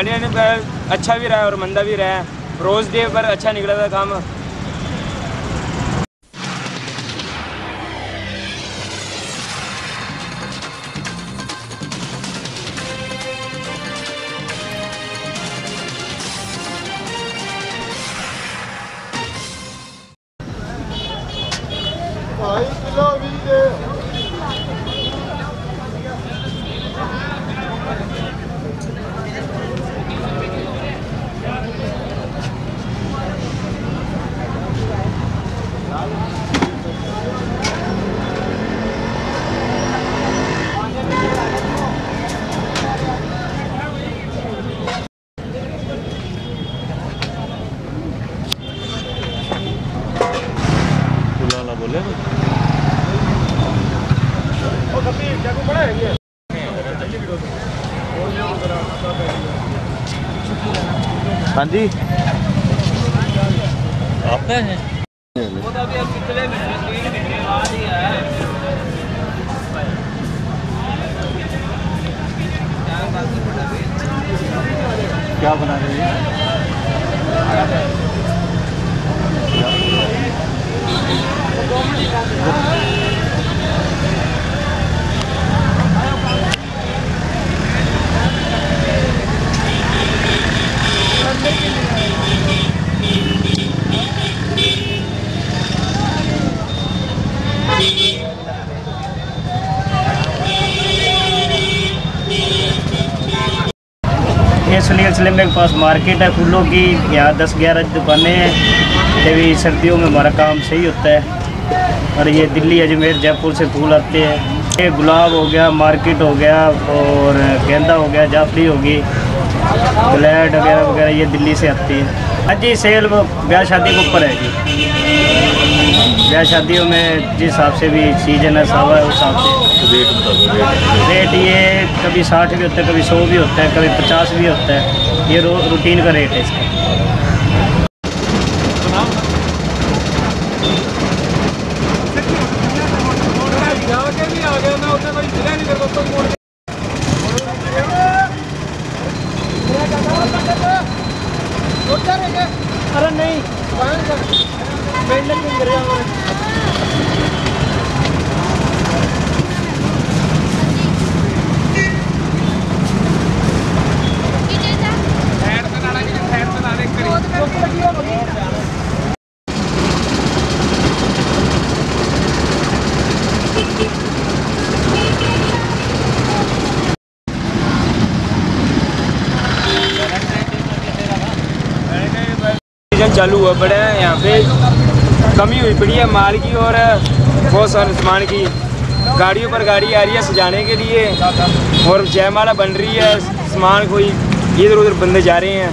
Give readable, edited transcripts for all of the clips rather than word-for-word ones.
अच्छा भी रहा है और मंदा भी रहा है। रोज डे पर अच्छा निकला था काम। हाँ जी आपका है वो तो अभी पिछले महीने बाद ही है। क्या बना रहे हैं? ये सुनील सलेम के पास मार्केट है फूलों की। यहाँ 10-11 दुकानें हैं। तभी सर्दियों में हमारा काम सही होता है। और ये दिल्ली अजमेर जयपुर से फूल आते हैं। ये गुलाब हो गया, मार्केट हो गया और गेंदा हो गया, जाफरी होगी, फ्लैट वगैरह वगैरह ये दिल्ली से आती है। आज जी सेल ब्याह शादी के ऊपर है जी। ब्याह शादियों में जिस हिसाब से भी सीजन है सावा है उस हिसाब से रेट ये कभी 60 भी होता है, कभी 100 भी होता है, कभी 50 भी होता है। ये रूटीन का रेट है इसका। अरे नहीं चालू हुआ पड़ा है। यहाँ पे कमी हुई पड़ी है माल की और बहुत सारे सामान की। गाड़ियों पर गाड़ी आ रही है सजाने के लिए और जयमाला बन रही है। सामान कोई इधर उधर बंदे जा रहे हैं।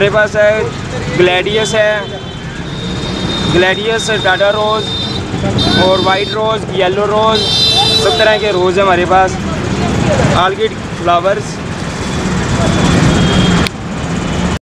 मेरे पास है ग्लैडियस है ग्लैडियस, टाटा रोज़ और वाइट रोज़, येलो रोज़, सब तरह के रोज़ हैं हमारे पास। Orchid flowers.